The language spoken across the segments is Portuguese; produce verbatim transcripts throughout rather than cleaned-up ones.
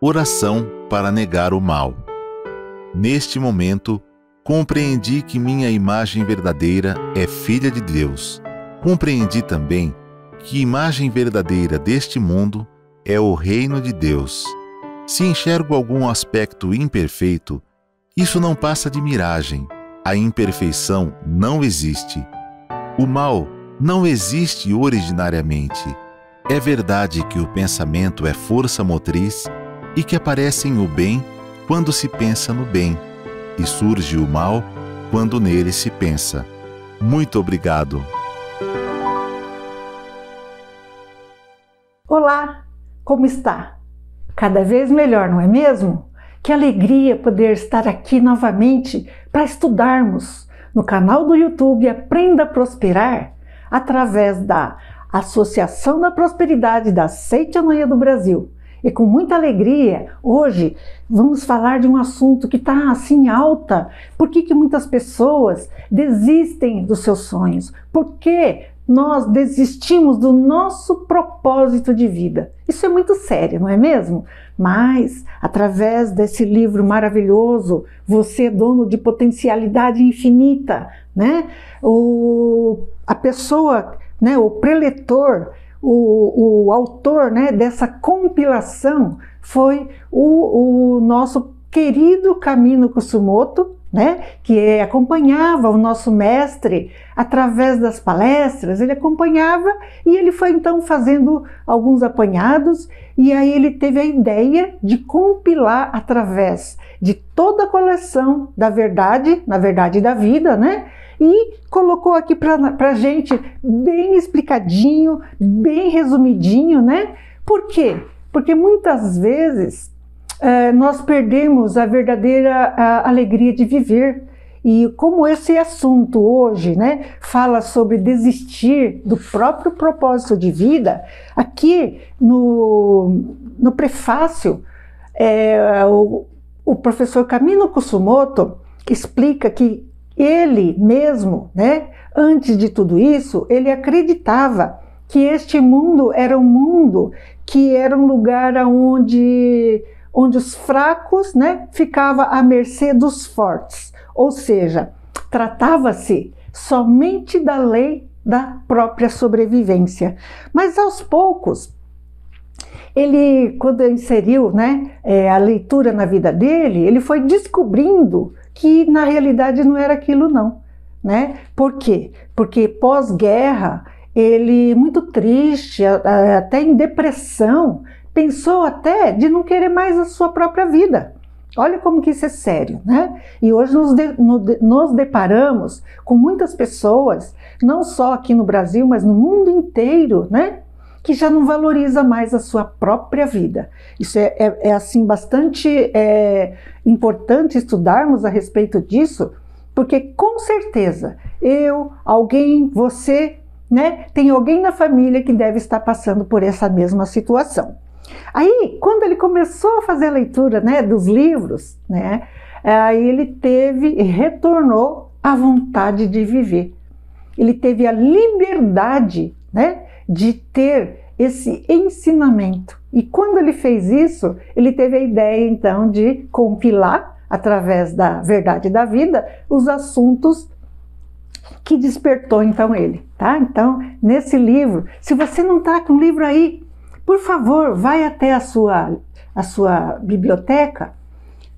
Oração para negar o mal. Neste momento, compreendi que minha imagem verdadeira é filha de Deus. Compreendi também que a imagem verdadeira deste mundo é o reino de Deus. Se enxergo algum aspecto imperfeito, isso não passa de miragem. A imperfeição não existe. O mal não existe originariamente. É verdade que o pensamento é força motriz e que aparecem o bem quando se pensa no bem, e surge o mal quando nele se pensa. Muito obrigado! Olá, como está? Cada vez melhor, não é mesmo? Que alegria poder estar aqui novamente para estudarmos no canal do YouTube Aprenda a Prosperar, através da Associação da Prosperidade da Seicho-No-Ie do Brasil. E com muita alegria, hoje vamos falar de um assunto que está assim alta. Por que que muitas pessoas desistem dos seus sonhos? Por que nós desistimos do nosso propósito de vida? Isso é muito sério, não é mesmo? Mas, através desse livro maravilhoso, Você é Dono de Potencialidade Infinita, né? O, a pessoa, né, o preletor, O, o autor, né, dessa compilação foi o, o nosso querido Kamino Kusumoto, né, que acompanhava o nosso mestre através das palestras. Ele acompanhava e ele foi então fazendo alguns apanhados, e aí ele teve a ideia de compilar através de toda a coleção da verdade, na verdade da vida, né? E colocou aqui para a gente bem explicadinho, bem resumidinho, né? Por quê? Porque muitas vezes eh, nós perdemos a verdadeira a alegria de viver. E como esse assunto hoje, né, fala sobre desistir do próprio propósito de vida, aqui no, no prefácio, eh, o, o professor Kamino Kusumoto explica que ele mesmo, né, antes de tudo isso, ele acreditava que este mundo era um mundo que era um lugar onde, onde os fracos, né, ficavam à mercê dos fortes. Ou seja, tratava-se somente da lei da própria sobrevivência. Mas aos poucos, ele, quando inseriu, né, é, a leitura na vida dele, ele foi descobrindo que na realidade não era aquilo não, né? Por quê? Porque pós-guerra, ele muito triste, até em depressão, pensou até de não querer mais a sua própria vida. Olha como que isso é sério, né? E hoje nos, de, nos deparamos com muitas pessoas, não só aqui no Brasil, mas no mundo inteiro, né, que já não valoriza mais a sua própria vida. Isso é, é, é assim, bastante é, importante estudarmos a respeito disso, porque com certeza eu, alguém, você, né, tem alguém na família que deve estar passando por essa mesma situação. Aí, quando ele começou a fazer a leitura, né, dos livros, né, aí ele teve e retornou à vontade de viver. Ele teve a liberdade, né, de ter esse ensinamento. E quando ele fez isso, ele teve a ideia então de compilar, através da verdade da vida, os assuntos que despertou então ele, tá? Então, nesse livro, se você não tá com o livro aí, por favor, vai até a sua, a sua biblioteca,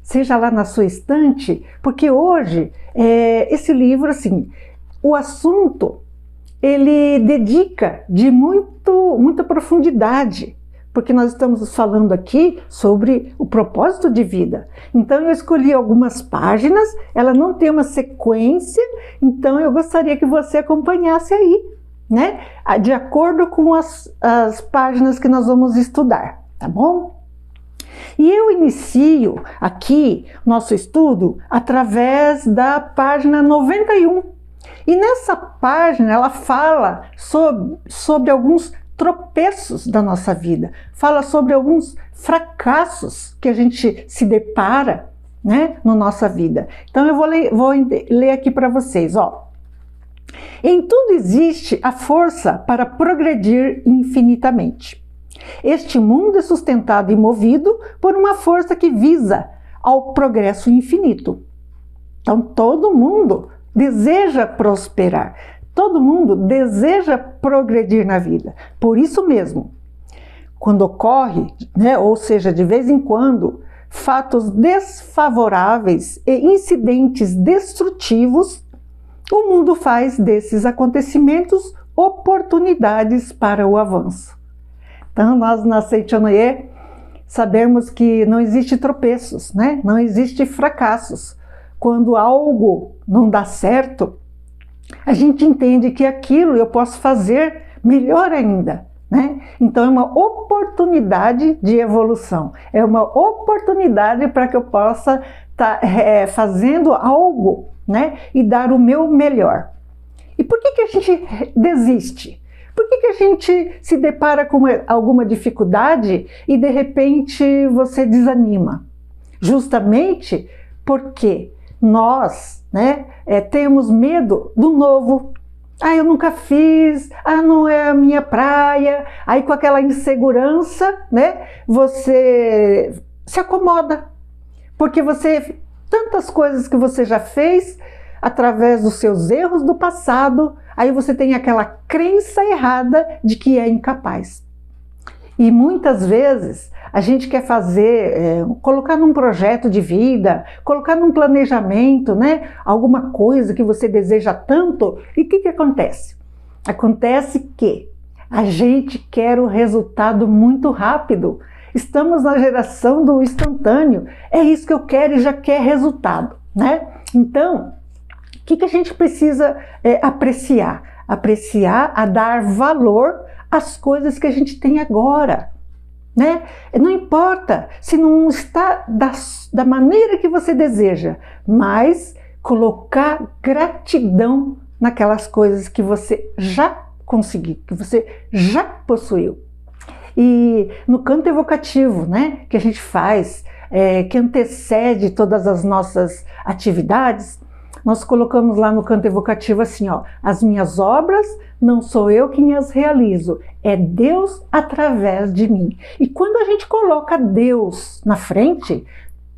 seja lá na sua estante, porque hoje, é, esse livro, assim, o assunto, ele dedica de muito, muita profundidade, porque nós estamos falando aqui sobre o propósito de vida. Então eu escolhi algumas páginas, ela não tem uma sequência, então eu gostaria que você acompanhasse aí, né, de acordo com as, as páginas que nós vamos estudar, tá bom? E eu inicio aqui nosso estudo através da página noventa e um. E nessa página ela fala sobre, sobre alguns tropeços da nossa vida, fala sobre alguns fracassos que a gente se depara, né, na nossa vida. Então eu vou ler, vou ler aqui para vocês, ó. Em tudo existe a força para progredir infinitamente. Este mundo é sustentado e movido por uma força que visa ao progresso infinito. Então todo mundo deseja prosperar, todo mundo deseja progredir na vida. Por isso mesmo, quando ocorre, né, ou seja, de vez em quando, fatos desfavoráveis e incidentes destrutivos, o mundo faz desses acontecimentos oportunidades para o avanço. Então nós na Seicho-No-Ie sabemos que não existe tropeços, né? Não existe fracassos. Quando algo não dá certo, a gente entende que aquilo eu posso fazer melhor ainda, né? Então é uma oportunidade de evolução, é uma oportunidade para que eu possa estar tá, é, fazendo algo, né? E dar o meu melhor. E por que que a gente desiste? Por que que a gente se depara com alguma dificuldade e de repente você desanima? Justamente porque nós, né, é, temos medo do novo. Ah, eu nunca fiz, ah, não é a minha praia. Aí com aquela insegurança, né, você se acomoda. Porque você, tantas coisas que você já fez através dos seus erros do passado, aí você tem aquela crença errada de que é incapaz. E muitas vezes a gente quer fazer, é, colocar num projeto de vida, colocar num planejamento, né, alguma coisa que você deseja tanto, e o que que acontece? Acontece que a gente quer o resultado muito rápido. Estamos na geração do instantâneo, é isso que eu quero e já quer resultado, né? Então, o que que a gente precisa é, apreciar? Apreciar, a dar valor às coisas que a gente tem agora, né? Não importa se não está da, da maneira que você deseja, mas colocar gratidão naquelas coisas que você já conseguiu, que você já possuiu. E no canto evocativo, né, que a gente faz, é, que antecede todas as nossas atividades, nós colocamos lá no canto evocativo assim, ó, as minhas obras não sou eu quem as realizo, é Deus através de mim. E quando a gente coloca Deus na frente,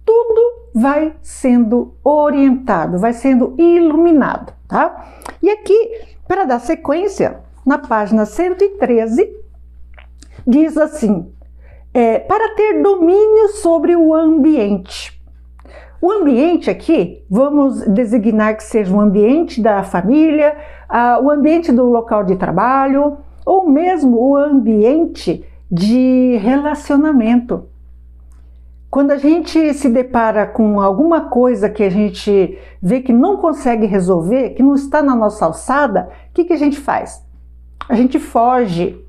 tudo vai sendo orientado, vai sendo iluminado, tá? E aqui, para dar sequência, na página cento e treze, diz assim, é, para ter domínio sobre o ambiente. O ambiente aqui, vamos designar que seja o ambiente da família, a, o ambiente do local de trabalho, ou mesmo o ambiente de relacionamento. Quando a gente se depara com alguma coisa que a gente vê que não consegue resolver, que não está na nossa alçada, o que que a gente faz? A gente foge,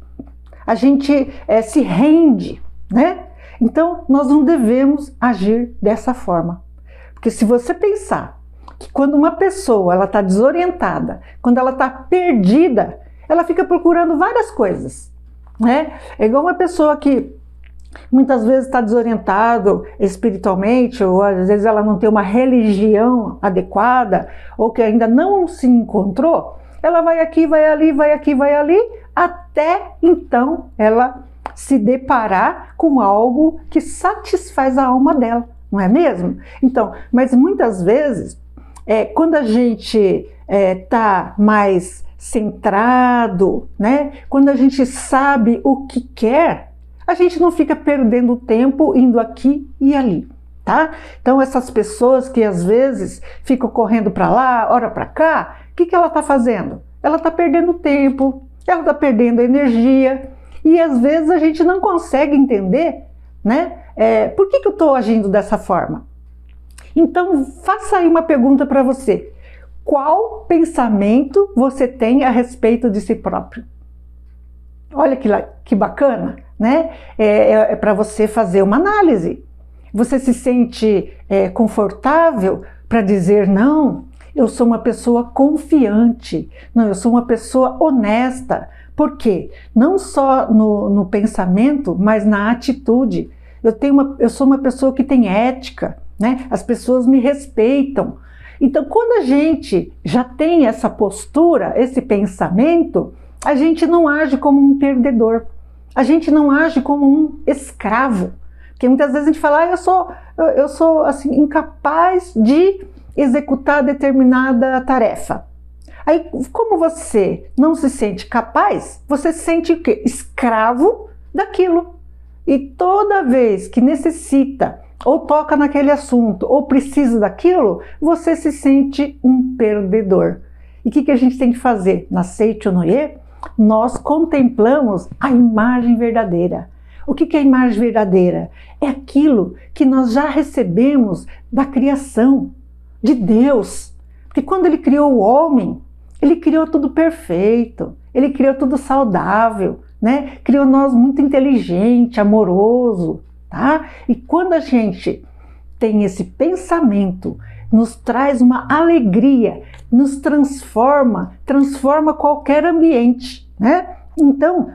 a gente é, se rende, né? Então, nós não devemos agir dessa forma. Porque se você pensar que quando uma pessoa ela está desorientada, quando ela está perdida, ela fica procurando várias coisas, né? É igual uma pessoa que muitas vezes está desorientada espiritualmente, ou às vezes ela não tem uma religião adequada, ou que ainda não se encontrou, ela vai aqui, vai ali, vai aqui, vai ali, até então ela se deparar com algo que satisfaz a alma dela. Não é mesmo? Então, mas muitas vezes, é, quando a gente está é, mais centrado, né? Quando a gente sabe o que quer, a gente não fica perdendo tempo indo aqui e ali, tá? Então, essas pessoas que às vezes ficam correndo para lá, hora para cá, o que que ela está fazendo? Ela está perdendo tempo, ela está perdendo energia, e às vezes a gente não consegue entender, né? É, por que que eu estou agindo dessa forma? Então, faça aí uma pergunta para você. Qual pensamento você tem a respeito de si próprio? Olha que, que bacana, né? É, é, é para você fazer uma análise. Você se sente é, confortável para dizer, não, eu sou uma pessoa confiante, não, eu sou uma pessoa honesta. Por quê? Não só no, no pensamento, mas na atitude. Eu, tenho uma, eu sou uma pessoa que tem ética, né? As pessoas me respeitam. Então, quando a gente já tem essa postura, esse pensamento, a gente não age como um perdedor. A gente não age como um escravo. Porque muitas vezes a gente fala, ah, eu sou, eu sou assim, incapaz de executar determinada tarefa. Aí, como você não se sente capaz, você se sente o quê? Escravo daquilo. E toda vez que necessita, ou toca naquele assunto, ou precisa daquilo, você se sente um perdedor. E o que, que a gente tem que fazer? Na Seicho-No-Ie, nós contemplamos a imagem verdadeira. O que, que é a imagem verdadeira? É aquilo que nós já recebemos da criação, de Deus. Porque quando Ele criou o homem, Ele criou tudo perfeito, Ele criou tudo saudável, né? Criou nós muito inteligente, amoroso, tá? E quando a gente tem esse pensamento, nos traz uma alegria, nos transforma, transforma qualquer ambiente, né? Então,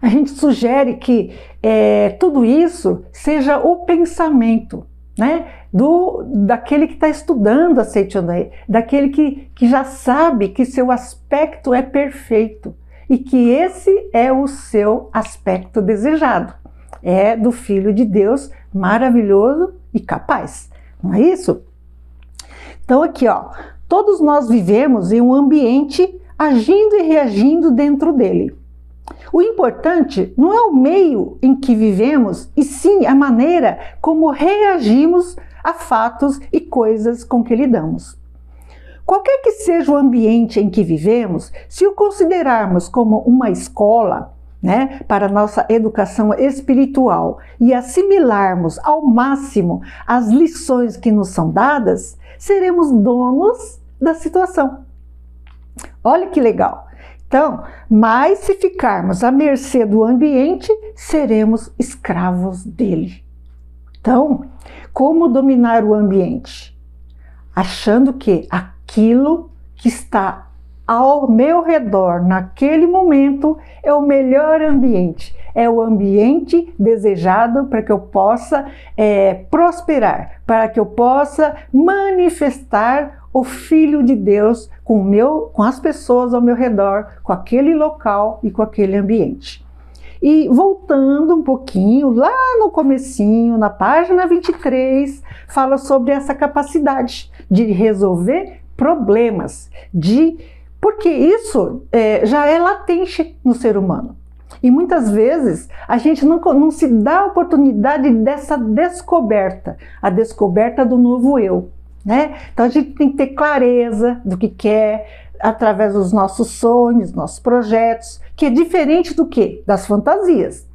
a gente sugere que é, tudo isso seja o pensamento, né? Do, daquele que está estudando a Seicho-No-Ie, daquele que, que já sabe que seu aspecto é perfeito e que esse é o seu aspecto desejado, é do Filho de Deus maravilhoso e capaz, não é isso? Então aqui, ó, todos nós vivemos em um ambiente agindo e reagindo dentro dele. O importante não é o meio em que vivemos, e sim a maneira como reagimos a fatos e coisas com que lidamos. Qualquer que seja o ambiente em que vivemos, se o considerarmos como uma escola, né, para nossa educação espiritual e assimilarmos ao máximo as lições que nos são dadas, seremos donos da situação. Olha que legal! Então, mas se ficarmos à mercê do ambiente, seremos escravos dele. Então, como dominar o ambiente? Achando que aquilo que está ao meu redor naquele momento é o melhor ambiente, é o ambiente desejado para que eu possa é, prosperar, para que eu possa manifestar o Filho de Deus com, o meu, com as pessoas ao meu redor, com aquele local e com aquele ambiente. E voltando um pouquinho, lá no comecinho, na página vinte e três, fala sobre essa capacidade de resolver problemas, de, porque isso é, já é latente no ser humano. E muitas vezes a gente não, não se dá a oportunidade dessa descoberta, a descoberta do novo eu. Né? Então a gente tem que ter clareza do que quer, através dos nossos sonhos, nossos projetos, que é diferente do quê? Das fantasias.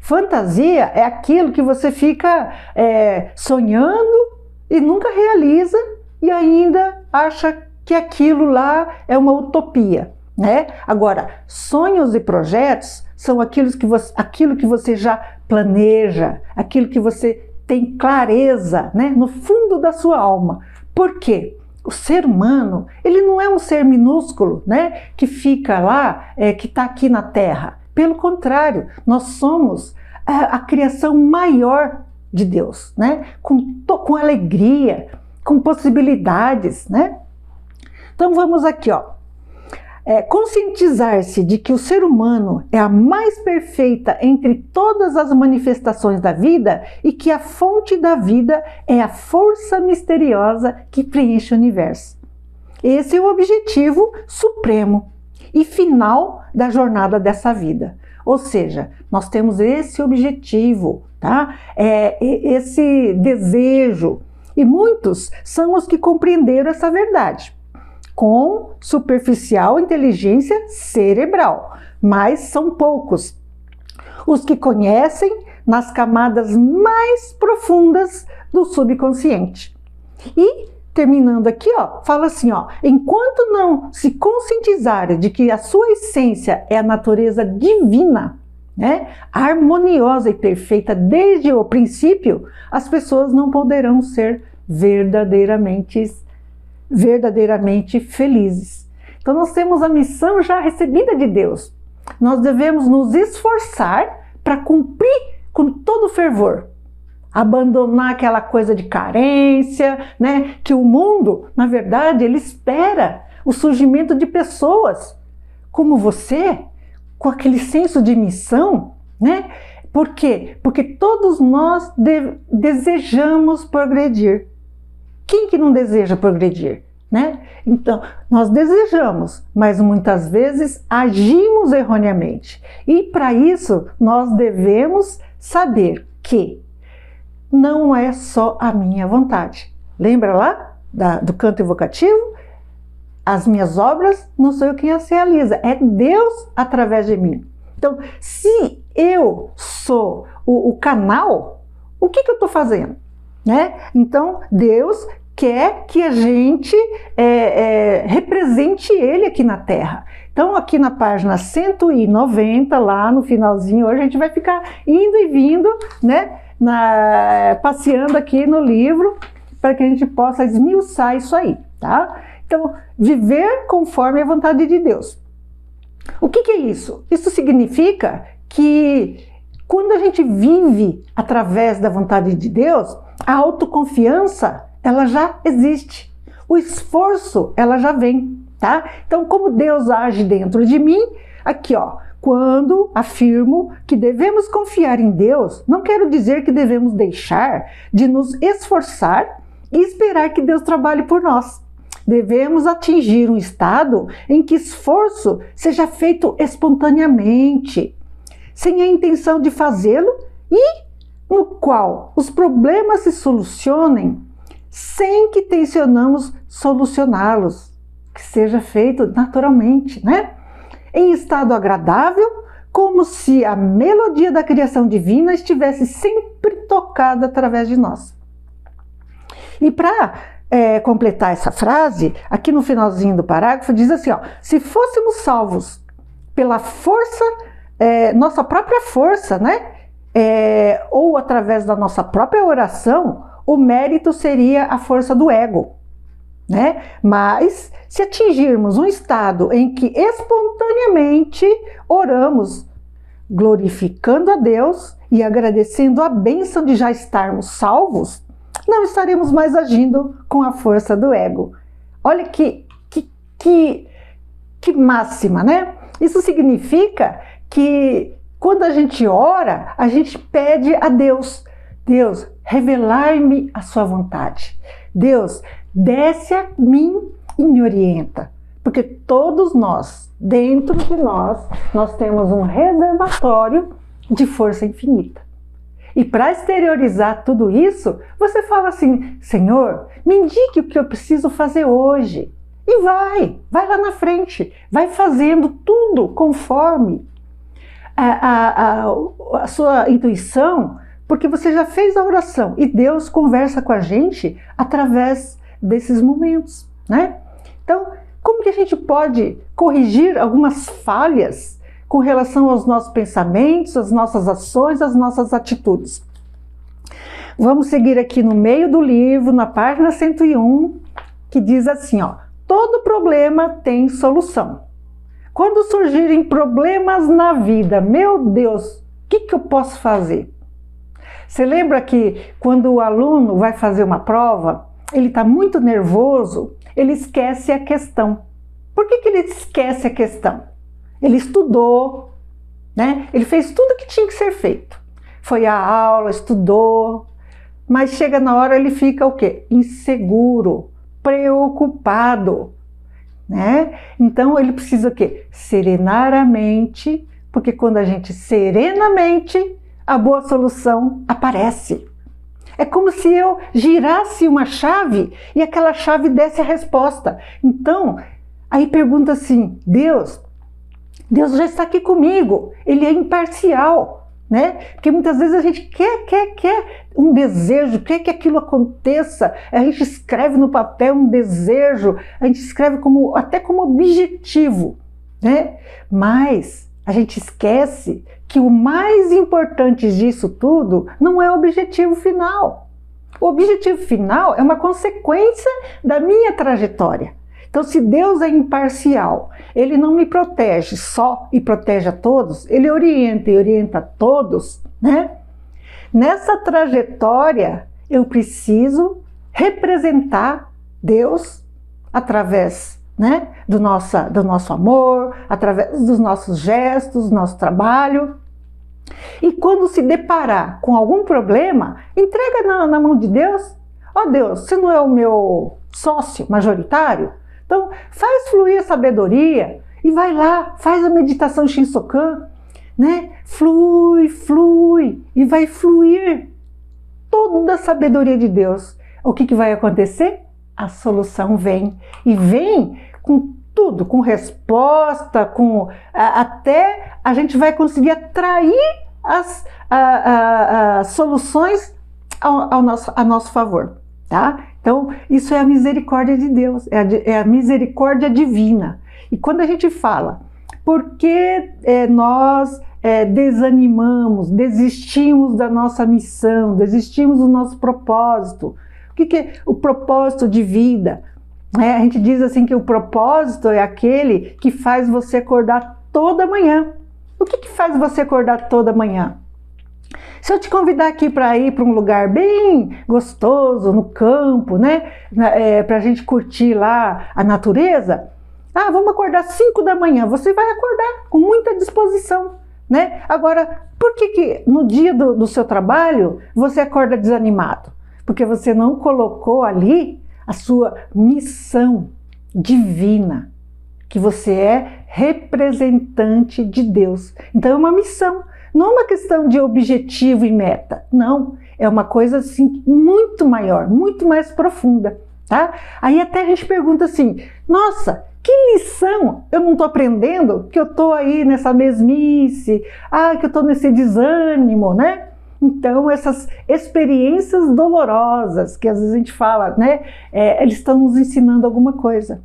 Fantasia é aquilo que você fica é, sonhando e nunca realiza e ainda acha que aquilo lá é uma utopia. Né? Agora, sonhos e projetos são aquilo que você, aquilo que você já planeja, aquilo que você tem clareza, né, no fundo da sua alma. Por quê? O ser humano, ele não é um ser minúsculo, né, que fica lá, é, que está aqui na Terra. Pelo contrário, nós somos a, a criação maior de Deus, né, com, com alegria, com possibilidades, né? Então vamos aqui, ó. É, conscientizar-se de que o ser humano é a mais perfeita entre todas as manifestações da vida e que a fonte da vida é a força misteriosa que preenche o universo. Esse é o objetivo supremo e final da jornada dessa vida. Ou seja, nós temos esse objetivo, tá? É, esse desejo. E muitos são os que compreenderam essa verdade com superficial inteligência cerebral, mas são poucos os que conhecem nas camadas mais profundas do subconsciente. E, terminando aqui, ó, fala assim, ó, enquanto não se conscientizarem de que a sua essência é a natureza divina, né, harmoniosa e perfeita desde o princípio, as pessoas não poderão ser verdadeiramente verdadeiramente felizes. Então nós temos a missão já recebida de Deus. Nós devemos nos esforçar para cumprir com todo fervor. Abandonar aquela coisa de carência, né? Que o mundo, na verdade, ele espera o surgimento de pessoas como você, com aquele senso de missão, né? Por quê? Porque todos nós de- desejamos progredir. Quem que não deseja progredir, né? Então, nós desejamos, mas muitas vezes agimos erroneamente. E para isso, nós devemos saber que não é só a minha vontade. Lembra lá da, do canto evocativo? As minhas obras não sou eu quem as realiza, é Deus através de mim. Então, se eu sou o, o canal, o que, que eu estou fazendo? Né? Então, Deus quer que a gente é, é, represente Ele aqui na Terra. Então, aqui na página cento e noventa, lá no finalzinho, hoje a gente vai ficar indo e vindo, né? Na, passeando aqui no livro, para que a gente possa esmiuçar isso aí, tá? Então, viver conforme a vontade de Deus. O que, que é isso? Isso significa que quando a gente vive através da vontade de Deus, a autoconfiança, ela já existe. O esforço, ela já vem, tá? Então, como Deus age dentro de mim, aqui, ó, quando afirmo que devemos confiar em Deus, não quero dizer que devemos deixar de nos esforçar e esperar que Deus trabalhe por nós. Devemos atingir um estado em que esforço seja feito espontaneamente, sem a intenção de fazê-lo e no qual os problemas se solucionem sem que tensionamos solucioná-los, que seja feito naturalmente, né? Em estado agradável, como se a melodia da criação divina estivesse sempre tocada através de nós. E para É, completar essa frase, aqui no finalzinho do parágrafo diz assim, ó, se fôssemos salvos pela força, é, nossa própria força, né, é, ou através da nossa própria oração, o mérito seria a força do ego, né, mas se atingirmos um estado em que espontaneamente oramos, glorificando a Deus e agradecendo a bênção de já estarmos salvos, não estaremos mais agindo com a força do ego. Olha que, que, que, que máxima, né? Isso significa que quando a gente ora, a gente pede a Deus. Deus, revelar-me a sua vontade. Deus, desce a mim e me orienta. Porque todos nós, dentro de nós, nós temos um reservatório de força infinita. E para exteriorizar tudo isso, você fala assim, Senhor, me indique o que eu preciso fazer hoje. E vai, vai lá na frente, vai fazendo tudo conforme a, a, a, a sua intuição, porque você já fez a oração e Deus conversa com a gente através desses momentos, né? Então, como que a gente pode corrigir algumas falhas com relação aos nossos pensamentos, às nossas ações, às nossas atitudes? Vamos seguir aqui no meio do livro, na página cento e um, que diz assim, ó, todo problema tem solução. Quando surgirem problemas na vida, meu Deus, o que, que eu posso fazer? Você lembra que quando o aluno vai fazer uma prova, ele está muito nervoso, ele esquece a questão. Por que, que ele esquece a questão? Ele estudou, né? Ele fez tudo o que tinha que ser feito. Foi à aula, estudou, mas chega na hora ele fica o quê? Inseguro, preocupado, né? Então ele precisa o quê? Serenar a mente, porque quando a gente serena a mente, a boa solução aparece. É como se eu girasse uma chave e aquela chave desse a resposta. Então, aí pergunta assim, Deus... Deus já está aqui comigo, Ele é imparcial, né? Porque muitas vezes a gente quer, quer, quer um desejo, quer que aquilo aconteça, a gente escreve no papel um desejo, a gente escreve como, até como objetivo, né? Mas a gente esquece que o mais importante disso tudo não é o objetivo final. O objetivo final é uma consequência da minha trajetória. Então, se Deus é imparcial, Ele não me protege só e protege a todos, Ele orienta e orienta a todos, né? Nessa trajetória, eu preciso representar Deus através né? Do nosso, do nosso amor, através dos nossos gestos, do nosso trabalho. E quando se deparar com algum problema, entrega na, na mão de Deus. Ó Deus, você não é o meu sócio majoritário? Então faz fluir a sabedoria e vai lá, faz a meditação Shinsokan, né? Flui, flui e vai fluir toda a sabedoria de Deus. O que, que vai acontecer? A solução vem, e vem com tudo, com resposta, com a, até a gente vai conseguir atrair as a, a, a soluções ao, ao nosso, a nosso favor, tá? Então isso é a misericórdia de Deus, é a, é a misericórdia divina. E quando a gente fala, por que é, nós é, desanimamos, desistimos da nossa missão, desistimos do nosso propósito? O que, que é o propósito de vida? É, a gente diz assim que o propósito é aquele que faz você acordar toda manhã. O que, que faz você acordar toda manhã? Se eu te convidar aqui para ir para um lugar bem gostoso, no campo, né? É, para a gente curtir lá a natureza. Ah, vamos acordar cinco da manhã. Você vai acordar com muita disposição, né? Agora, por que, que no dia do, do seu trabalho você acorda desanimado? Porque você não colocou ali a sua missão divina, que você é representante de Deus. Então é uma missão, não é uma questão de objetivo e meta, não. É uma coisa assim muito maior, muito mais profunda, tá? Aí até a gente pergunta assim, nossa, que lição eu não estou aprendendo, que eu estou aí nessa mesmice, ah, que eu estou nesse desânimo, né? Então essas experiências dolorosas, que às vezes a gente fala, né? É, eles estão nos ensinando alguma coisa.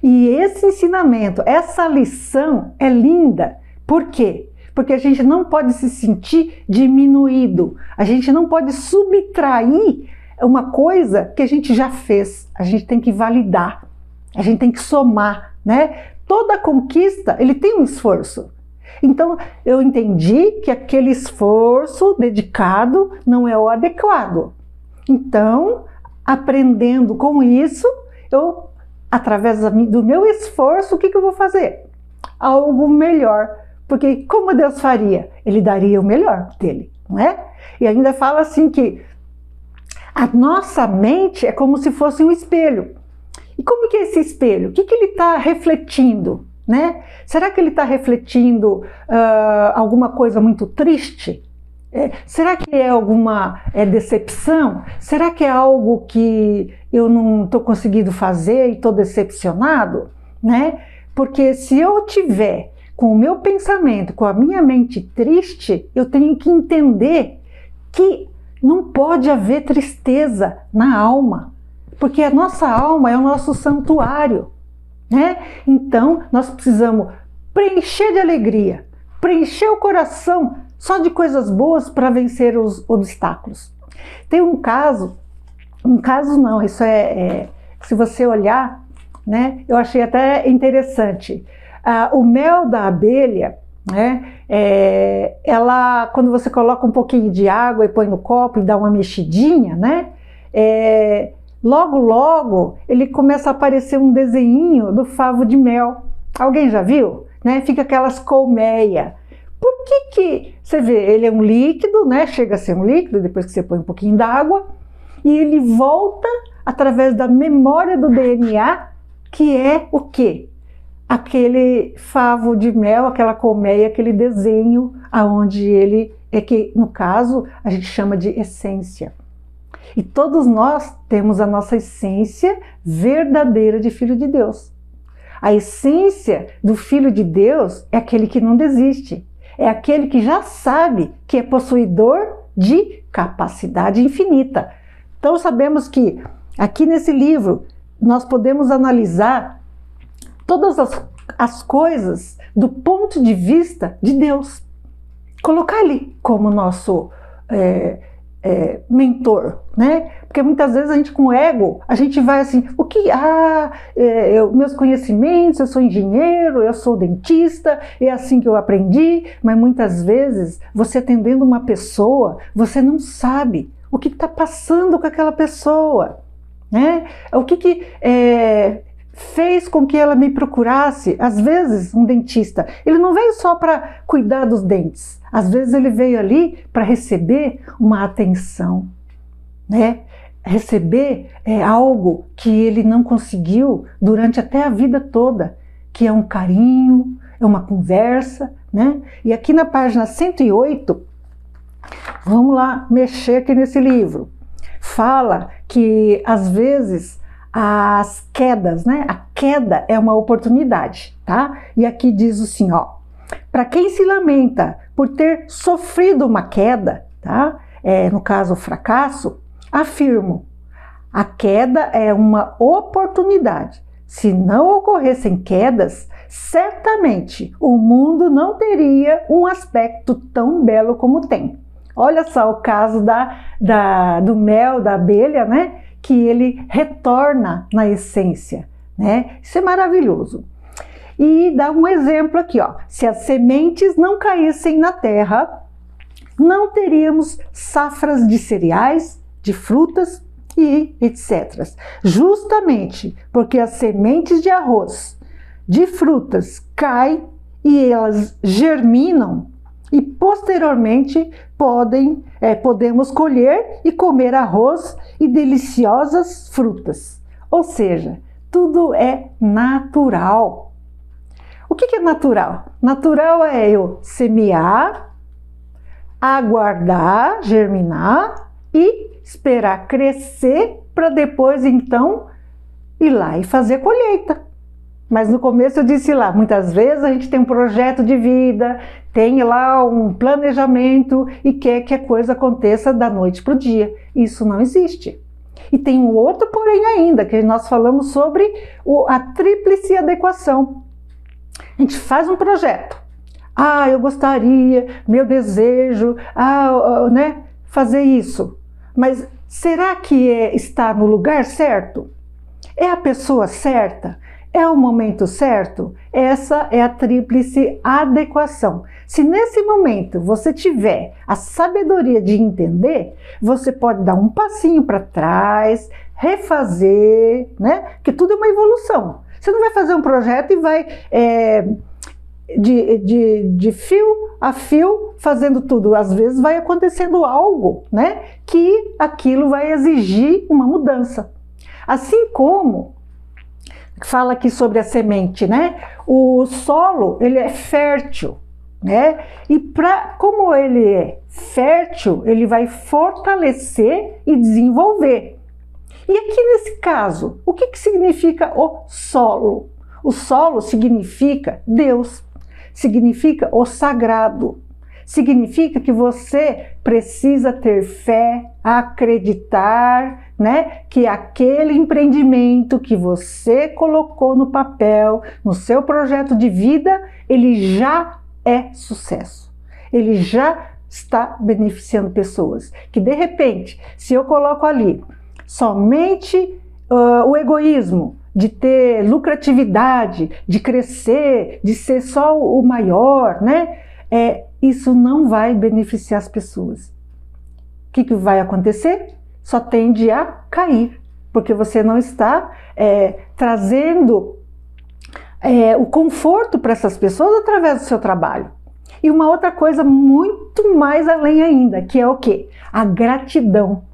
E esse ensinamento, essa lição é linda. Por quê? Porque a gente não pode se sentir diminuído, a gente não pode subtrair uma coisa que a gente já fez, a gente tem que validar. A gente tem que somar, né? Toda conquista, ele tem um esforço. Então, eu entendi que aquele esforço dedicado não é o adequado. Então, aprendendo com isso, eu, através do meu esforço, o que, que eu vou fazer? Algo melhor. Porque como Deus faria? Ele daria o melhor dele, não é? E ainda fala assim que a nossa mente é como se fosse um espelho. E como que é esse espelho? O que, que ele está refletindo, né? Será que ele está refletindo uh, alguma coisa muito triste? É, será que é alguma é, decepção? Será que é algo que eu não estou conseguindo fazer e estou decepcionado, né? Porque se eu tiver com o meu pensamento, com a minha mente triste, eu tenho que entender que não pode haver tristeza na alma. Porque a nossa alma é o nosso santuário, né? Então, nós precisamos preencher de alegria, preencher o coração só de coisas boas para vencer os obstáculos. Tem um caso, um caso não, isso é, é se você olhar, né? Eu achei até interessante. Ah, o mel da abelha, né? É, ela, quando você coloca um pouquinho de água e põe no copo e dá uma mexidinha, né? É, Logo, logo, ele começa a aparecer um desenho do favo de mel. Alguém já viu? Né? Fica aquelas colmeias. Por que que... Você vê, ele é um líquido, né? Chega a ser um líquido, depois que você põe um pouquinho d'água. E ele volta através da memória do D N A, que é o quê? Aquele favo de mel, aquela colmeia, aquele desenho, aonde ele... É que, no caso, a gente chama de essência. E todos nós temos a nossa essência verdadeira de Filho de Deus. A essência do Filho de Deus é aquele que não desiste. É aquele que já sabe que é possuidor de capacidade infinita. Então sabemos que aqui nesse livro nós podemos analisar todas as, as coisas do ponto de vista de Deus. Colocar ele como nosso... É, É, mentor, né? Porque muitas vezes a gente com ego, a gente vai assim, o que, ah, é, eu, meus conhecimentos, eu sou engenheiro, eu sou dentista, é assim que eu aprendi, mas muitas vezes você atendendo uma pessoa, você não sabe o que está passando com aquela pessoa, né? O que que é, fez com que ela me procurasse, às vezes, um dentista. Ele não veio só para cuidar dos dentes. Às vezes ele veio ali para receber uma atenção, né? Receber é, algo que ele não conseguiu durante até a vida toda, que é um carinho, é uma conversa, né? E aqui na página cento e oito, vamos lá mexer aqui nesse livro. Fala que às vezes as quedas, né? A queda é uma oportunidade, tá? E aqui diz assim, ó, para quem se lamenta por ter sofrido uma queda, tá? É, no caso, o fracasso, afirmo, a queda é uma oportunidade. Se não ocorressem quedas, certamente o mundo não teria um aspecto tão belo como tem. Olha só o caso da, da, do mel, da abelha, né? Que ele retorna na essência, né? Isso é maravilhoso. E dá um exemplo aqui, ó. Se as sementes não caíssem na terra, não teríamos safras de cereais, de frutas e etcétera. Justamente porque as sementes de arroz, de frutas, caem e elas germinam e posteriormente podem, é, podemos colher e comer arroz e deliciosas frutas. Ou seja, tudo é natural. O que é natural? Natural é eu semear, aguardar, germinar e esperar crescer para depois então ir lá e fazer colheita. Mas no começo eu disse lá, muitas vezes a gente tem um projeto de vida, tem lá um planejamento e quer que a coisa aconteça da noite para o dia. Isso não existe. E tem um outro porém ainda, que nós falamos sobre a tríplice adequação. A gente faz um projeto. Ah, eu gostaria, meu desejo, ah, né, fazer isso. Mas será que é, está no lugar certo? É a pessoa certa? É o momento certo? Essa é a tríplice adequação. Se nesse momento você tiver a sabedoria de entender, você pode dar um passinho para trás, refazer, né? Porque tudo é uma evolução. Você não vai fazer um projeto e vai é, de, de, de fio a fio fazendo tudo. Às vezes vai acontecendo algo, né? Que aquilo vai exigir uma mudança. Assim como fala aqui sobre a semente, né? O solo, ele é fértil, né? E pra, como ele é fértil, ele vai fortalecer e desenvolver. E aqui nesse caso, o que, que significa o solo? O solo significa Deus, significa o sagrado. Significa que você precisa ter fé, acreditar, né, que aquele empreendimento que você colocou no papel, no seu projeto de vida, ele já é sucesso. Ele já está beneficiando pessoas. Que de repente, se eu coloco ali somente uh, o egoísmo de ter lucratividade, de crescer, de ser só o maior, né, é, isso não vai beneficiar as pessoas. O que, que vai acontecer? Só tende a cair, porque você não está é, trazendo é, o conforto para essas pessoas através do seu trabalho. E uma outra coisa muito mais além ainda, que é o quê? A gratidão.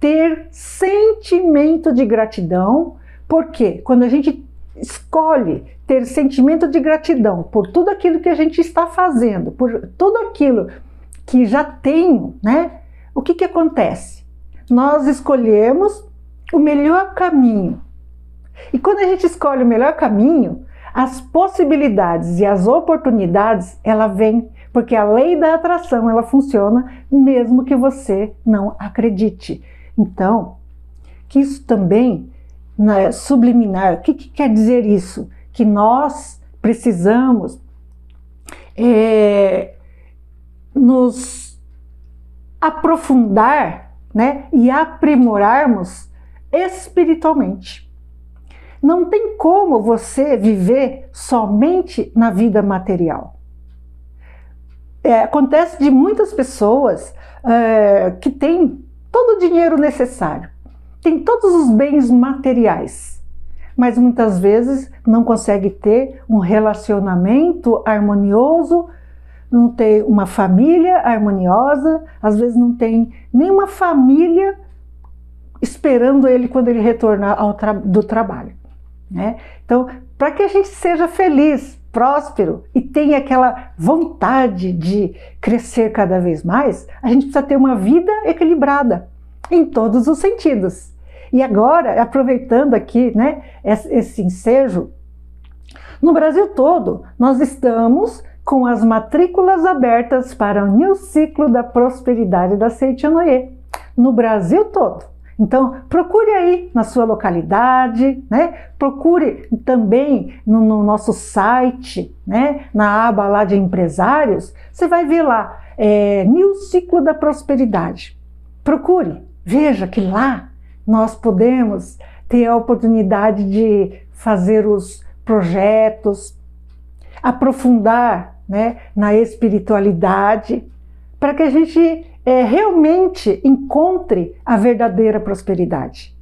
Ter sentimento de gratidão, porque quando a gente escolhe ter sentimento de gratidão por tudo aquilo que a gente está fazendo, por tudo aquilo que já tem, né? O que, que acontece? Nós escolhemos o melhor caminho. E quando a gente escolhe o melhor caminho, as possibilidades e as oportunidades, ela vem, porque a lei da atração, ela funciona mesmo que você não acredite. Então, que isso também é subliminar. O que, que quer dizer isso? Que nós precisamos é, nos aprofundar, né, e aprimorarmos espiritualmente. Não tem como você viver somente na vida material. É, acontece de muitas pessoas é, que têm todo o dinheiro necessário, têm todos os bens materiais, mas muitas vezes não consegue ter um relacionamento harmonioso, não tem uma família harmoniosa, às vezes não tem nenhuma família esperando ele quando ele retornar ao tra- do trabalho, né? Então, para que a gente seja feliz, próspero e tenha aquela vontade de crescer cada vez mais, a gente precisa ter uma vida equilibrada em todos os sentidos. E agora, aproveitando aqui, né, esse ensejo, no Brasil todo nós estamos com as matrículas abertas para o New Ciclo da Prosperidade da Seicho-No-Ie, no Brasil todo. Então, procure aí na sua localidade, né? Procure também no, no nosso site, né? Na aba lá de empresários, você vai ver lá, é, New Ciclo da Prosperidade. Procure, veja que lá nós podemos ter a oportunidade de fazer os projetos, aprofundar, né, na espiritualidade, para que a gente é, realmente encontre a verdadeira prosperidade.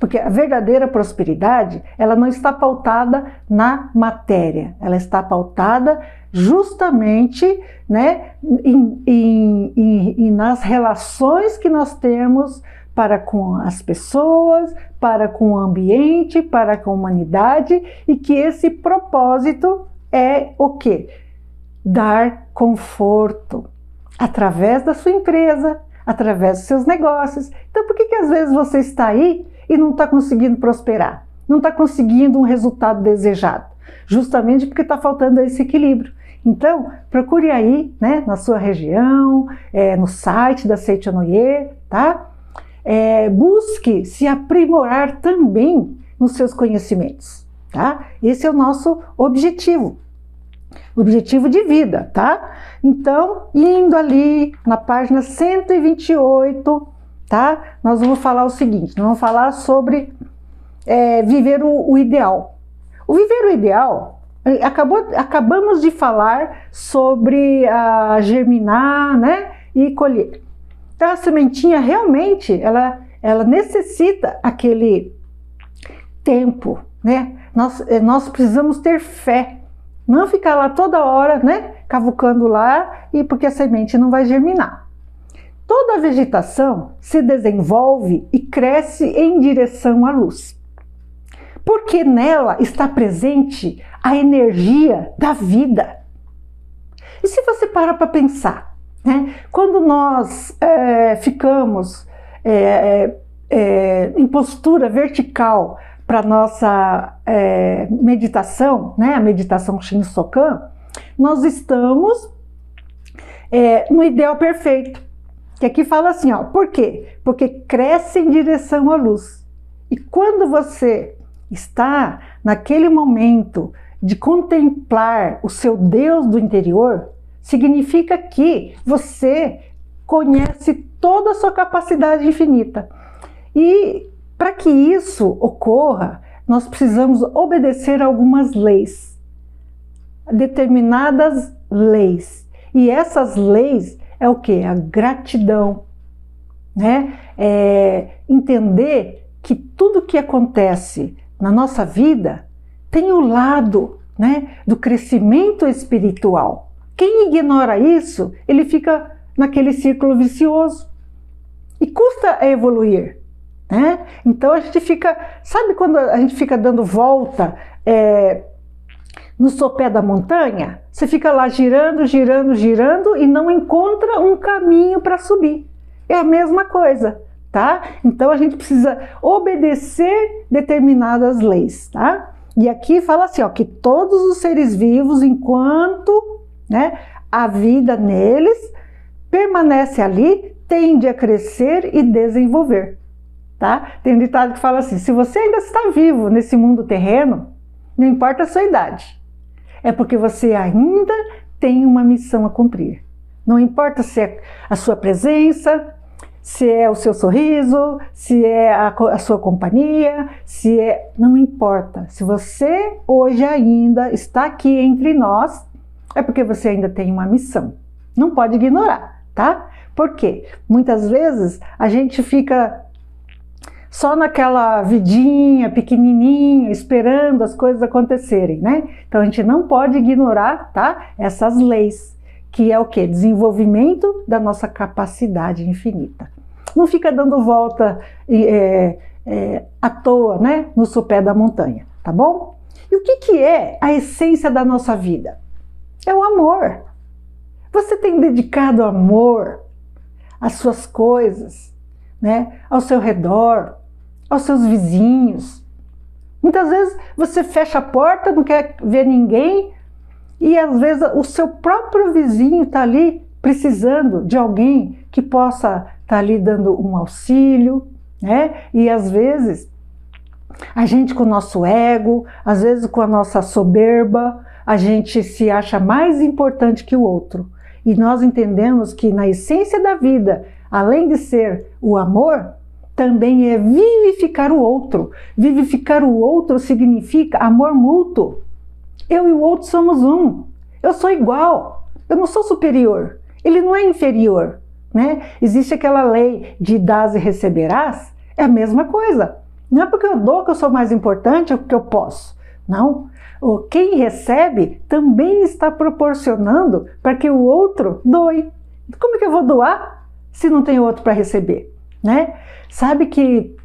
Porque a verdadeira prosperidade, ela não está pautada na matéria, ela está pautada justamente, né, em, em, em, em, nas relações que nós temos para com as pessoas, para com o ambiente, para com a humanidade, e que esse propósito é o quê? Dar conforto através da sua empresa, através dos seus negócios. Então, por que que às vezes você está aí e não está conseguindo prosperar? Não está conseguindo um resultado desejado? Justamente porque está faltando esse equilíbrio. Então, procure aí, né, na sua região, é, no site da Seicho-No-Ie, tá? É, busque se aprimorar também nos seus conhecimentos, tá? Esse é o nosso objetivo, objetivo de vida, tá? Então, indo ali na página cento e vinte e oito, tá? Nós vamos falar o seguinte, nós vamos falar sobre é, viver o, o ideal. O viver o ideal, acabou, acabamos de falar sobre a germinar, né? E colher. Então, a sementinha realmente, ela, ela necessita aquele tempo, né? Nós, nós precisamos ter fé, não ficar lá toda hora, né? Cavucando lá, e porque a semente não vai germinar. Toda a vegetação se desenvolve e cresce em direção à luz, porque nela está presente a energia da vida. E se você para para pensar, quando nós é, ficamos é, é, em postura vertical para nossa é, meditação, né, a meditação Shinsokan, nós estamos é, no ideal perfeito. Que aqui fala assim, ó, por quê? Porque cresce em direção à luz. E quando você está naquele momento de contemplar o seu Deus do interior, significa que você conhece toda a sua capacidade infinita. E para que isso ocorra, nós precisamos obedecer algumas leis, determinadas leis. E essas leis é o que? A gratidão, né? É entender que tudo que acontece na nossa vida tem o lado, né, do crescimento espiritual. Quem ignora isso, ele fica naquele círculo vicioso e custa a evoluir, né? Então a gente fica, sabe quando a gente fica dando volta é, no sopé da montanha? Você fica lá girando, girando, girando e não encontra um caminho para subir. É a mesma coisa, tá? Então a gente precisa obedecer determinadas leis, tá? E aqui fala assim, ó, que todos os seres vivos, enquanto, né, a vida neles permanece ali, tende a crescer e desenvolver, tá? Tem um ditado que fala assim, se você ainda está vivo nesse mundo terreno, não importa a sua idade, é porque você ainda tem uma missão a cumprir. Não importa se é a sua presença, se é o seu sorriso, se é a, a sua companhia, se é... não importa. Se você hoje ainda está aqui entre nós, é porque você ainda tem uma missão. Não pode ignorar, tá? Por quê? Muitas vezes a gente fica só naquela vidinha pequenininha, esperando as coisas acontecerem, né? Então a gente não pode ignorar, tá, essas leis, que é o que? Desenvolvimento da nossa capacidade infinita. Não fica dando volta é, é, à toa, né, no sopé da montanha, tá bom? E o que, que é a essência da nossa vida? É o amor. Você tem dedicado amor às suas coisas, né, ao seu redor, aos seus vizinhos. Muitas vezes você fecha a porta, não quer ver ninguém, e às vezes o seu próprio vizinho está ali precisando de alguém que possa estar tá ali dando um auxílio, né? E às vezes a gente, com o nosso ego, às vezes com a nossa soberba, a gente se acha mais importante que o outro. E nós entendemos que na essência da vida, além de ser o amor, também é vivificar o outro. Vivificar o outro significa amor mútuo. Eu e o outro somos um. Eu sou igual. Eu não sou superior. Ele não é inferior, né? Existe aquela lei de dás e receberás. É a mesma coisa. Não é porque eu dou que eu sou mais importante, é porque eu posso. Não. Quem recebe também está proporcionando para que o outro doe. Como é que eu vou doar se não tem outro para receber, né? Sabe que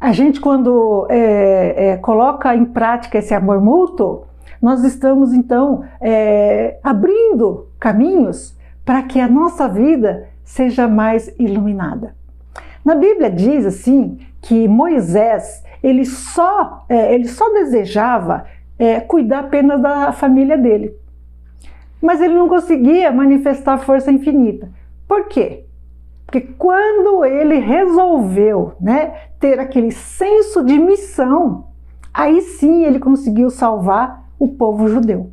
a gente, quando é, é, coloca em prática esse amor mútuo, nós estamos então é, abrindo caminhos para que a nossa vida seja mais iluminada. Na Bíblia diz assim que Moisés ele só, é, ele só desejava é, cuidar apenas da família dele, mas ele não conseguia manifestar a força infinita. Por quê? Porque quando ele resolveu, né, ter aquele senso de missão, aí sim ele conseguiu salvar o povo judeu.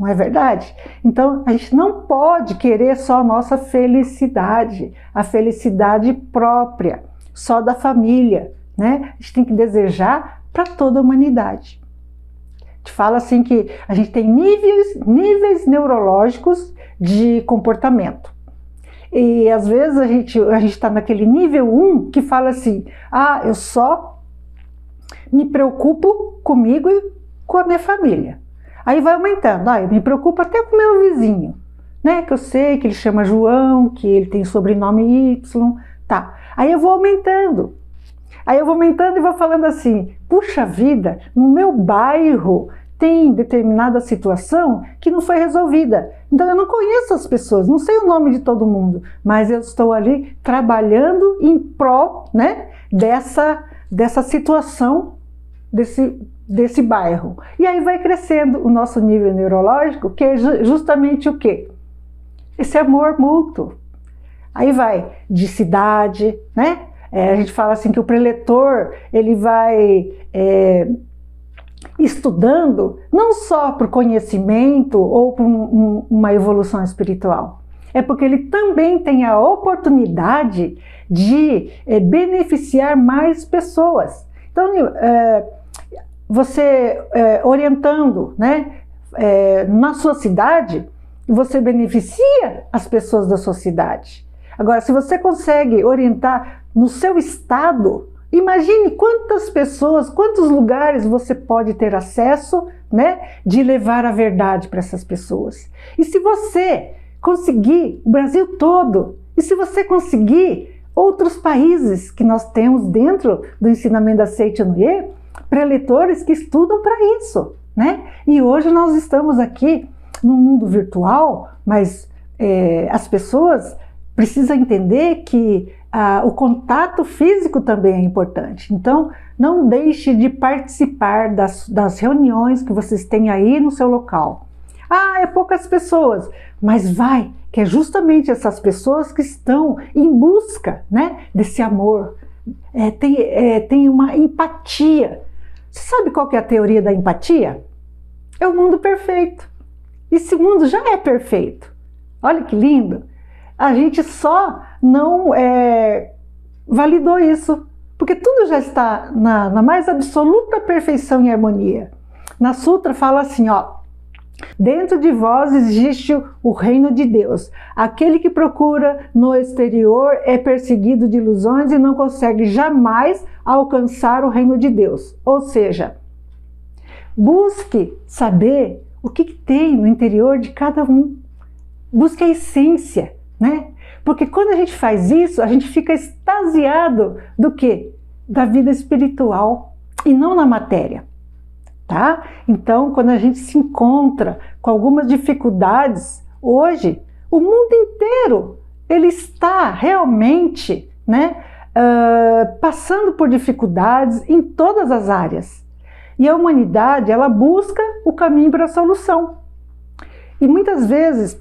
Não é verdade? Então a gente não pode querer só a nossa felicidade, a felicidade própria, só da família, né? A gente tem que desejar para toda a humanidade. A gente fala assim que a gente tem níveis, níveis neurológicos de comportamento. E às vezes a gente a gente está naquele nível um que fala assim: ah, eu só me preocupo comigo e com a minha família. Aí vai aumentando, ah, eu me preocupo até com o meu vizinho, né? Que eu sei que ele chama João, que ele tem sobrenome Y, tá. Aí eu vou aumentando, aí eu vou aumentando e vou falando assim: puxa vida, no meu bairro tem determinada situação que não foi resolvida. Então eu não conheço as pessoas, não sei o nome de todo mundo, mas eu estou ali trabalhando em prol, né, dessa, dessa situação, desse, desse bairro. E aí vai crescendo o nosso nível neurológico, que é justamente o quê? Esse amor mútuo. Aí vai de cidade, né? É, a gente fala assim que o preletor, ele vai... É, estudando não só por conhecimento ou por um, uma evolução espiritual, é porque ele também tem a oportunidade de é, beneficiar mais pessoas. Então, é, você é, orientando, né, é, na sua cidade, você beneficia as pessoas da sua cidade. Agora, se você consegue orientar no seu estado, imagine quantas pessoas, quantos lugares você pode ter acesso, né, de levar a verdade para essas pessoas. E se você conseguir o Brasil todo, e se você conseguir outros países que nós temos dentro do ensinamento da Seicho-No-Ie, preletores que estudam para isso, né? E hoje nós estamos aqui no mundo virtual, mas é, as pessoas precisam entender que Ah, o contato físico também é importante. Então, não deixe de participar das, das reuniões que vocês têm aí no seu local. Ah, é poucas pessoas, mas vai, que é justamente essas pessoas que estão em busca, né, desse amor. É, tem, é, tem uma empatia. Você sabe qual que é a teoria da empatia? É o mundo perfeito. Esse mundo já é perfeito. Olha que lindo! A gente só não é, validou isso, porque tudo já está na, na mais absoluta perfeição e harmonia. Na Sutra fala assim, ó: Dentro de vós existe o reino de Deus. Aquele que procura no exterior é perseguido de ilusões e não consegue jamais alcançar o reino de Deus. Ou seja, busque saber o que que tem no interior de cada um. Busque a essência, né? Porque quando a gente faz isso, a gente fica extasiado do quê? Da vida espiritual e não na matéria. Tá? Então, quando a gente se encontra com algumas dificuldades, hoje, o mundo inteiro ele está realmente, né, uh, passando por dificuldades em todas as áreas. E a humanidade ela busca o caminho para a solução. E muitas vezes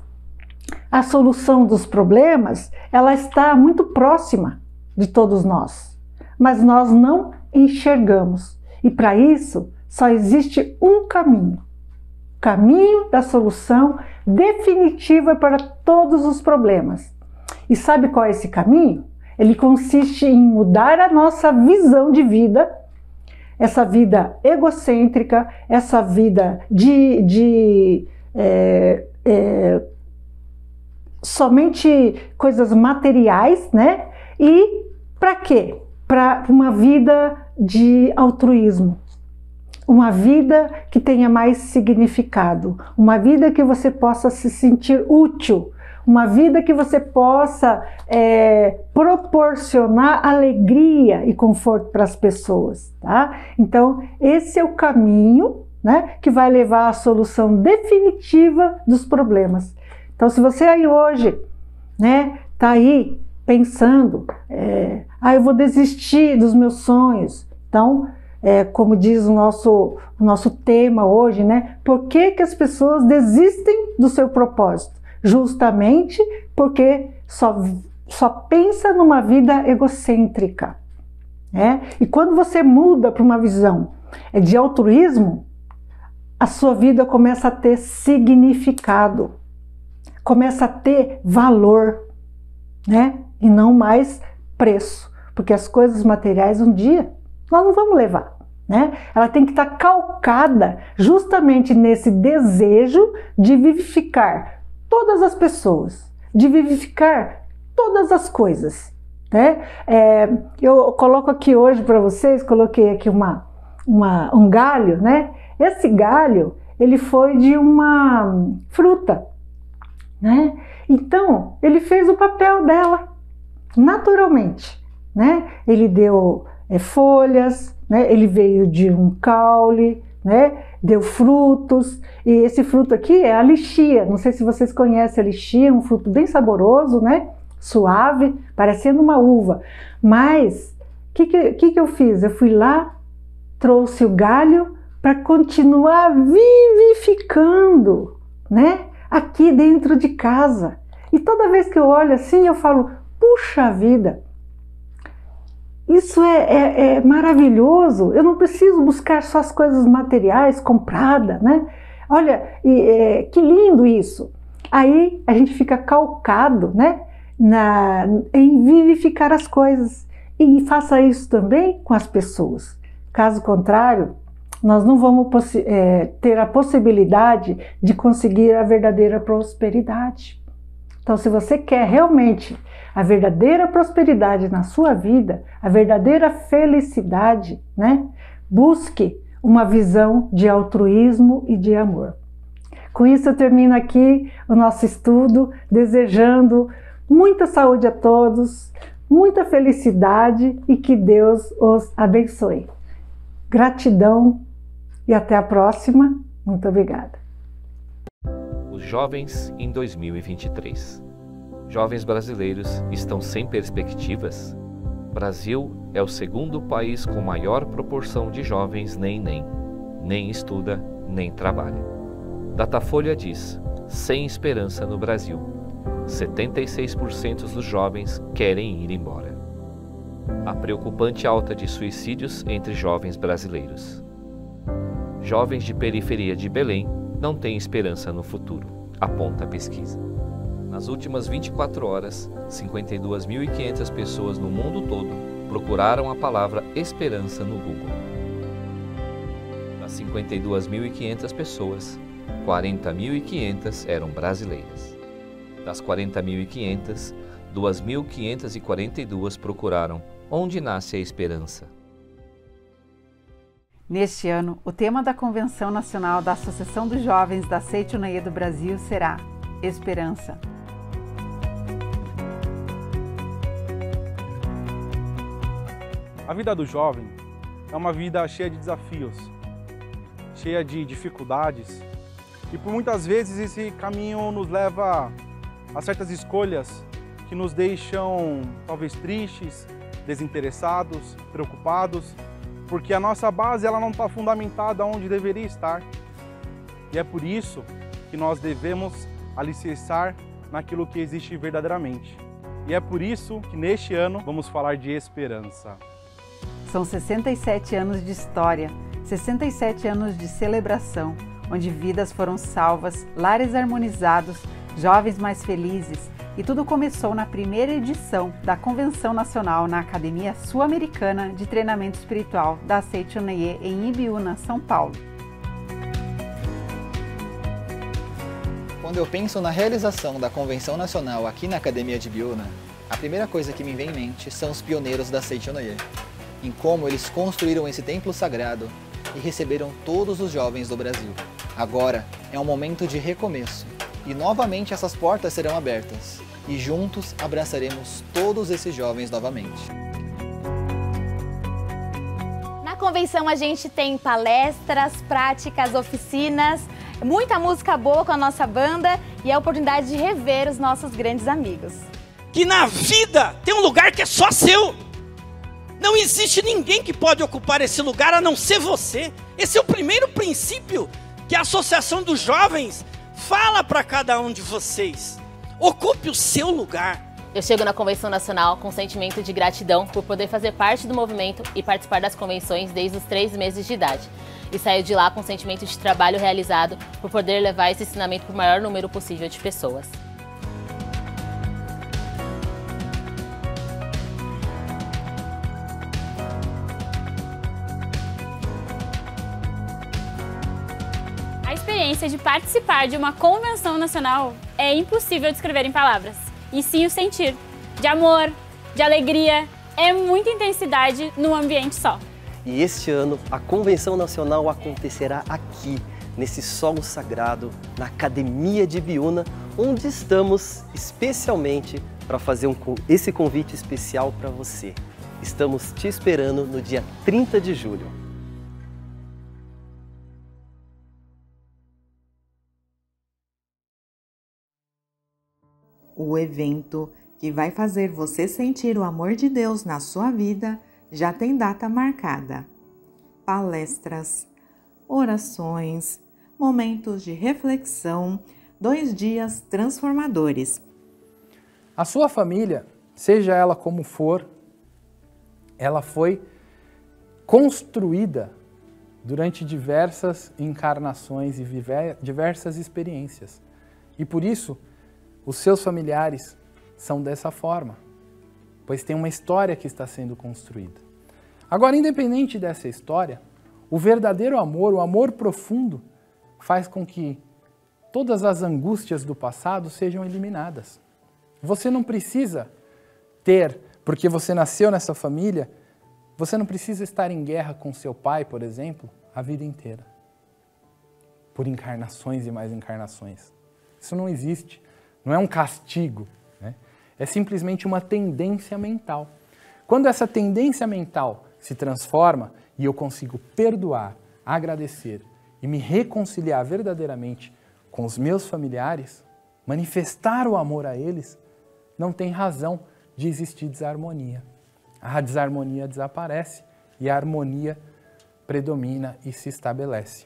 a solução dos problemas ela está muito próxima de todos nós, mas nós não enxergamos. E para isso só existe um caminho, o caminho da solução definitiva para todos os problemas. E sabe qual é esse caminho? Ele consiste em mudar a nossa visão de vida, essa vida egocêntrica, essa vida de, de é, é, somente coisas materiais, né? E para quê? Para uma vida de altruísmo. Uma vida que tenha mais significado, uma vida que você possa se sentir útil, uma vida que você possa é, proporcionar alegria e conforto para as pessoas, tá? Então, esse é o caminho, né, que vai levar à solução definitiva dos problemas. Então, se você aí hoje, né, tá aí pensando, é, ah, eu vou desistir dos meus sonhos, então, É, como diz o nosso, o nosso tema hoje, né? Por que que as pessoas desistem do seu propósito? Justamente porque só, só pensa numa vida egocêntrica, né? E quando você muda para uma visão de altruísmo, a sua vida começa a ter significado, começa a ter valor, né? E não mais preço, porque as coisas materiais um dia nós não vamos levar, né? Ela tem que estar calcada justamente nesse desejo de vivificar todas as pessoas, de vivificar todas as coisas, né? É, eu coloco aqui hoje para vocês, coloquei aqui uma, uma, um galho, né? Esse galho, ele foi de uma fruta, né? Então, ele fez o papel dela, naturalmente, né? Ele deu... É, folhas, né? Ele veio de um caule, né? Deu frutos, e esse fruto aqui é a lichia. Não sei se vocês conhecem a lichia, um fruto bem saboroso, né? Suave, parecendo uma uva. Mas o que, que, que eu fiz? Eu fui lá, trouxe o galho para continuar vivificando, né? Aqui dentro de casa. E toda vez que eu olho assim, eu falo, puxa vida! Isso é, é, é maravilhoso, eu não preciso buscar só as coisas materiais, compradas, né? Olha, e, é, que lindo isso! Aí a gente fica calcado, né? Na, em vivificar as coisas. E faça isso também com as pessoas. Caso contrário, nós não vamos é, ter a possibilidade de conseguir a verdadeira prosperidade. Então, se você quer realmente a verdadeira prosperidade na sua vida, a verdadeira felicidade, né? Busque uma visão de altruísmo e de amor. Com isso eu termino aqui o nosso estudo, desejando muita saúde a todos, muita felicidade e que Deus os abençoe. Gratidão e até a próxima. Muito obrigada. Os jovens em dois mil e vinte e três. Jovens brasileiros estão sem perspectivas? Brasil é o segundo país com maior proporção de jovens nem nem, nem estuda, nem trabalha. Datafolha diz, sem esperança no Brasil, setenta e seis por cento dos jovens querem ir embora. A preocupante alta de suicídios entre jovens brasileiros. Jovens de periferia de Belém não têm esperança no futuro, aponta a pesquisa. Nas últimas vinte e quatro horas, cinquenta e duas mil e quinhentas pessoas no mundo todo procuraram a palavra esperança no Google. Das cinquenta e duas mil e quinhentas pessoas, quarenta mil e quinhentas eram brasileiras. Das quarenta mil e quinhentas, duas mil quinhentas e quarenta e duas procuraram onde nasce a esperança. Neste ano, o tema da Convenção Nacional da Associação dos Jovens da Seicho-No-Ie do Brasil será Esperança. A vida do jovem é uma vida cheia de desafios, cheia de dificuldades, e por muitas vezes esse caminho nos leva a certas escolhas que nos deixam talvez tristes, desinteressados, preocupados, porque a nossa base ela não está fundamentada onde deveria estar. E é por isso que nós devemos alicerçar naquilo que existe verdadeiramente. E é por isso que neste ano vamos falar de esperança. São sessenta e sete anos de história, sessenta e sete anos de celebração, onde vidas foram salvas, lares harmonizados, jovens mais felizes, e tudo começou na primeira edição da Convenção Nacional na Academia Sul-Americana de Treinamento Espiritual da Seicho-No-Ie em Ibiúna, São Paulo. Quando eu penso na realização da Convenção Nacional aqui na Academia de Ibiúna, a primeira coisa que me vem em mente são os pioneiros da Seicho-No-Ie, em como eles construíram esse templo sagrado e receberam todos os jovens do Brasil. Agora é um momento de recomeço. E novamente essas portas serão abertas, e juntos abraçaremos todos esses jovens novamente. Na convenção a gente tem palestras, práticas, oficinas, muita música boa com a nossa banda e a oportunidade de rever os nossos grandes amigos. Que na vida tem um lugar que é só seu! Não existe ninguém que pode ocupar esse lugar a não ser você! Esse é o primeiro princípio que a Associação dos Jovens fala para cada um de vocês. Ocupe o seu lugar. Eu chego na Convenção Nacional com um sentimento de gratidão por poder fazer parte do movimento e participar das convenções desde os três meses de idade. E saio de lá com um sentimento de trabalho realizado por poder levar esse ensinamento para o maior número possível de pessoas. A experiência de participar de uma convenção nacional é impossível descrever em palavras, e sim o sentir de amor, de alegria, é muita intensidade num ambiente só. E este ano a Convenção Nacional acontecerá aqui, nesse solo sagrado, na Academia de Ibiúna, onde estamos especialmente para fazer um, esse convite especial para você. Estamos te esperando no dia trinta de julho. O evento que vai fazer você sentir o amor de Deus na sua vida já tem data marcada. Palestras, orações, momentos de reflexão, dois dias transformadores. A sua família, seja ela como for, ela foi construída durante diversas encarnações e diversas experiências. E por isso, os seus familiares são dessa forma, pois tem uma história que está sendo construída. Agora, independente dessa história, o verdadeiro amor, o amor profundo, faz com que todas as angústias do passado sejam eliminadas. Você não precisa ter, porque você nasceu nessa família, você não precisa estar em guerra com seu pai, por exemplo, a vida inteira, por encarnações e mais encarnações. Isso não existe. Não é um castigo, né? É simplesmente uma tendência mental. Quando essa tendência mental se transforma e eu consigo perdoar, agradecer e me reconciliar verdadeiramente com os meus familiares, manifestar o amor a eles, não tem razão de existir desarmonia. A desarmonia desaparece e a harmonia predomina e se estabelece.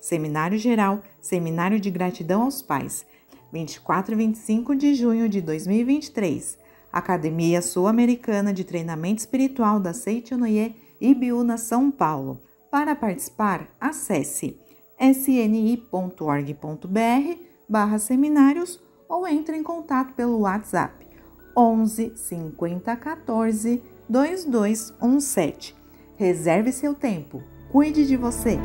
Seminário Geral, Seminário de Gratidão aos Pais, vinte e quatro e vinte e cinco de junho de dois mil e vinte e três, Academia Sul-Americana de Treinamento Espiritual da Seicho-No-Ie, Ibiúna, São Paulo. Para participar, acesse s n i ponto org ponto b r barra seminários ou entre em contato pelo WhatsApp onze cinquenta quatorze vinte e dois dezessete. Reserve seu tempo. Cuide de você!